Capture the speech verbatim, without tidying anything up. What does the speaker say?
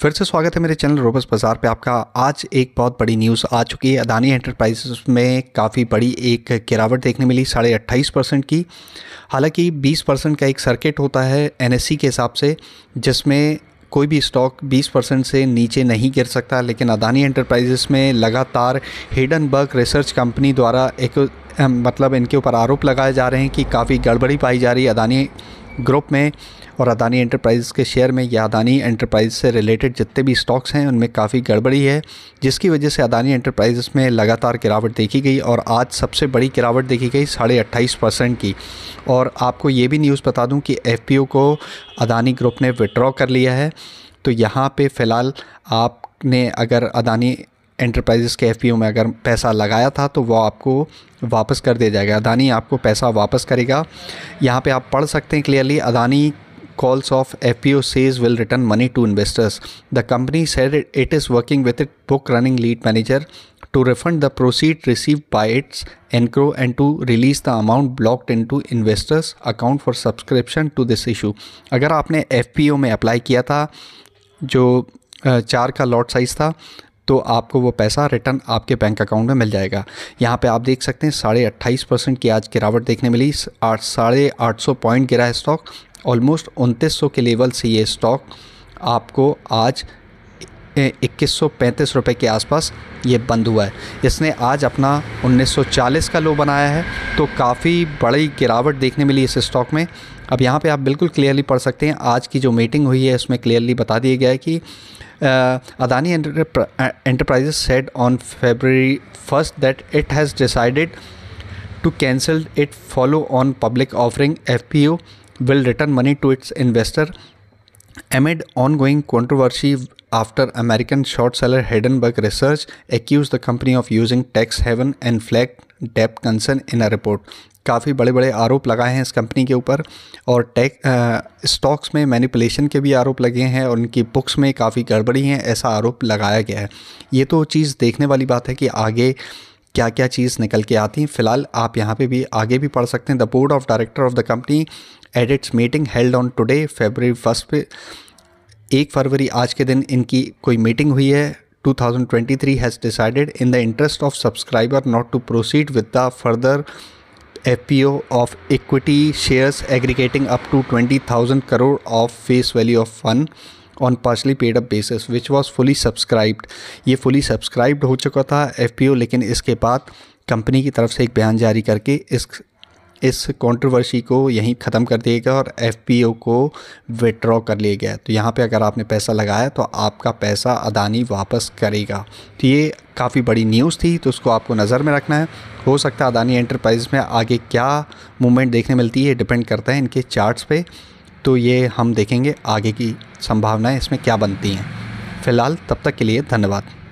फिर से स्वागत है मेरे चैनल रोबस बाजार पे। आपका आज एक बहुत बड़ी न्यूज़ आ चुकी है। अदानी एंटरप्राइजेस में काफ़ी बड़ी एक गिरावट देखने मिली साढ़े अट्ठाईस परसेंट की। हालांकि बीस परसेंट का एक सर्किट होता है एनएससी के हिसाब से, जिसमें कोई भी स्टॉक बीस परसेंट से नीचे नहीं गिर सकता, लेकिन अदानी एंटरप्राइजेस में लगातार हिडनबर्ग रिसर्च कंपनी द्वारा एक मतलब इनके ऊपर आरोप लगाए जा रहे हैं कि काफ़ी गड़बड़ी पाई जा रही है अदानी ग्रुप में और अदानी एंटरप्राइजेस के शेयर में, या अदानी एंटरप्राइज से रिलेटेड जितने भी स्टॉक्स हैं उनमें काफ़ी गड़बड़ी है, जिसकी वजह से अदानी एंटरप्राइजेस में लगातार गिरावट देखी गई और आज सबसे बड़ी गिरावट देखी गई साढ़े अट्ठाईस परसेंट की। और आपको ये भी न्यूज़ बता दूं कि एफपीओ को अदानी ग्रुप ने विड्रॉ कर लिया है। तो यहाँ पर फ़िलहाल आपने अगर अदानी एंटरप्राइजेस के एफपीओ में अगर पैसा लगाया था तो वो आपको वापस कर दिया जाएगा, अदानी आपको पैसा वापस करेगा। यहाँ पे आप पढ़ सकते हैं clearly, Adani calls of F P O says will return money to investors. The company said it, it is working with its book running lead manager to refund the proceeds received by its N C R O and to release the amount blocked into investors account for subscription to this issue. अगर आपने F P O में apply किया था जो चार का lot size था तो आपको वो पैसा रिटर्न आपके बैंक अकाउंट में मिल जाएगा। यहाँ पे आप देख सकते हैं साढ़े अट्ठाईस परसेंट की आज गिरावट देखने मिली। आठ साढ़े आठ सौ पॉइंट गिरा है स्टॉक। ऑलमोस्ट उनतीस सौ के लेवल से ये स्टॉक आपको आज इक्कीस सौ पैंतीस रुपये के आसपास ये बंद हुआ है। इसने आज अपना उन्नीस सौ चालीस का लो बनाया है, तो काफ़ी बड़ी गिरावट देखने मिली इस स्टॉक में। अब यहाँ पे आप बिल्कुल क्लियरली पढ़ सकते हैं, आज की जो मीटिंग हुई है उसमें क्लियरली बता दिया गया है कि Adani Enterprises said on February first that it has decided to cancel it follow on public offering FPO will return money to its investor amid ongoing controversy after American short seller Hindenburg Research accused the company of using tax haven and flagged debt concern in a report. काफ़ी बड़े बड़े आरोप लगाए हैं इस company के ऊपर और टैक्स स्टॉक्स में मैनिपुलेशन के भी आरोप लगे हैं और उनकी बुक्स में काफ़ी गड़बड़ी है ऐसा आरोप लगाया गया है। ये तो चीज़ देखने वाली बात है कि आगे क्या क्या चीज़ निकल के आती हैं। फिलहाल आप यहाँ पे भी आगे भी पढ़ सकते हैं। The board of director of the company at its meeting held on today February first पे एक फरवरी आज के दिन इनकी कोई मीटिंग हुई है two thousand twenty three has decided in the interest of subscriber not to proceed with the further FPO of equity shares aggregating up to twenty thousand crore of face value of fund on partly paid up basis which was fully subscribed. ये fully subscribed हो चुका था FPO, लेकिन इसके बाद company की तरफ से एक बयान जारी करके इस इस कंट्रोवर्सी को यहीं ख़त्म कर दिया गया और एफपीओ को विड्रॉ कर लिया गया। तो यहाँ पे अगर आपने पैसा लगाया तो आपका पैसा अदानी वापस करेगा। तो ये काफ़ी बड़ी न्यूज़ थी, तो उसको आपको नज़र में रखना है। हो सकता है अदानी एंटरप्राइज में आगे क्या मूवमेंट देखने मिलती है, डिपेंड करता है इनके चार्ट्स पर। तो ये हम देखेंगे आगे की संभावनाएं इसमें क्या बनती हैं। फ़िलहाल तब तक के लिए धन्यवाद।